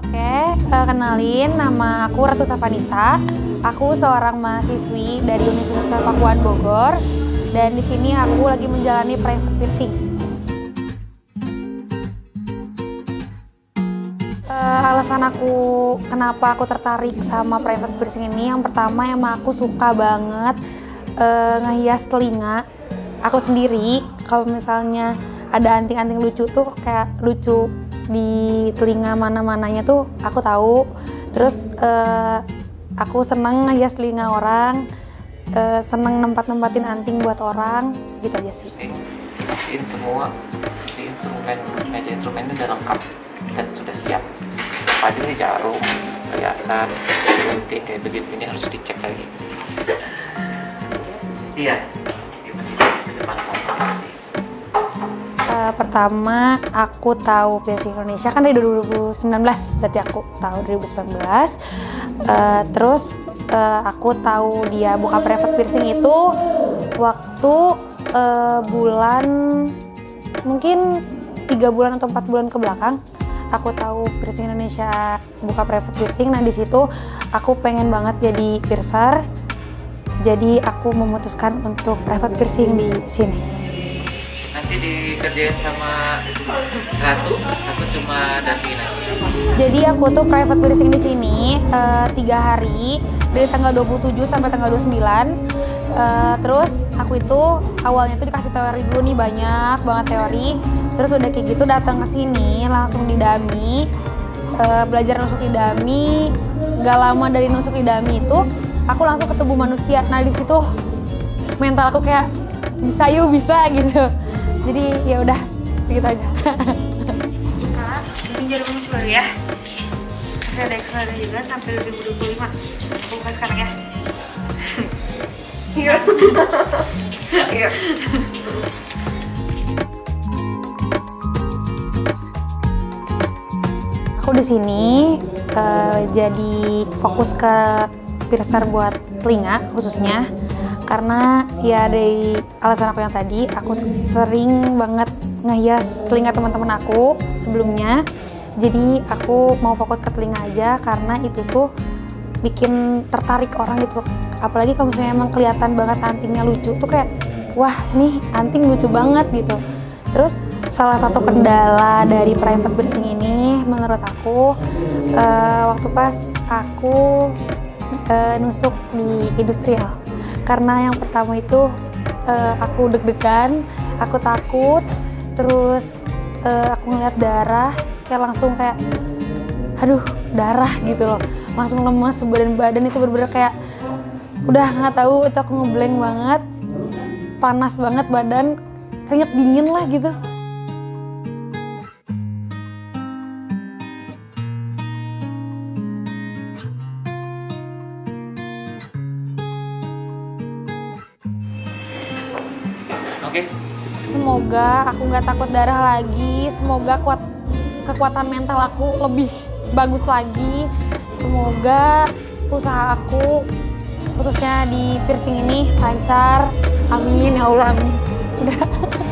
Oke, kenalin, nama aku Ratu Safanisa. Aku seorang mahasiswi dari Universitas Pakuan Bogor dan di sini aku lagi menjalani private piercing. Alasan aku kenapa aku tertarik sama private piercing ini, yang pertama emang aku suka banget ngehias telinga aku sendiri. Kalau misalnya ada anting-anting lucu tuh kayak lucu di telinga mana-mananya tuh aku tahu. Terus aku seneng ngehias telinga orang, seneng nempat-nempatin anting buat orang, gitu aja sih. Pastiin semua, jadi instrumen-instrumennya udah lengkap dan sudah siap. Padahal jarum, perhiasan, gunting kayak begitu ini harus dicek lagi. Iya, di depan konsultasi. Pertama aku tahu Piercing Indonesia kan dari 2019, berarti aku tahu 2019. Terus aku tahu dia buka private piercing itu waktu bulan mungkin 3 bulan atau 4 bulan ke belakang aku tahu Piercing Indonesia buka private piercing. Nah, di situ aku pengen banget jadi piercer. Jadi aku memutuskan untuk private piercing di sini. Dikerjain sama Ratu, aku cuma dampingin aja. Jadi aku tuh private piercing di sini 3 hari, dari tanggal 27 sampai tanggal 29. Terus aku itu awalnya tuh dikasih teori dulu nih, banyak banget teori. Terus udah kayak gitu datang ke sini langsung didami, belajar nusuk didami. Gak lama dari nusuk didami itu aku langsung ke tubuh manusia. Nah, di situ mental aku kayak bisa yuk, bisa gitu. Jadi ya udah segitu aja. Kak, bikin jarum lucu dulu ya. Masih ada ekstra juga sampai 2025. Buka sekarang ya. Iya. Iya. Aku di sini jadi fokus ke piercer buat telinga khususnya. Karena ya dari alasan aku yang tadi, aku sering banget ngehias telinga teman-teman aku sebelumnya. Jadi aku mau fokus ke telinga aja karena itu tuh bikin tertarik orang gitu. Apalagi kalau misalnya emang kelihatan banget antingnya lucu tuh kayak, wah nih anting lucu banget gitu. Terus salah satu kendala dari private piercing ini menurut aku waktu pas aku nusuk di industrial. Karena yang pertama itu aku deg-degan, aku takut, terus aku ngeliat darah, kayak langsung kayak, aduh darah gitu loh, langsung lemas badan itu bener-bener kayak, udah nggak tahu itu aku ngeblank banget, panas banget badan, keringet dingin lah gitu. Oke. Semoga aku nggak takut darah lagi, semoga kekuatan mental aku lebih bagus lagi. Semoga usaha aku khususnya di piercing ini lancar. Amin ya Allah, amin. Udah.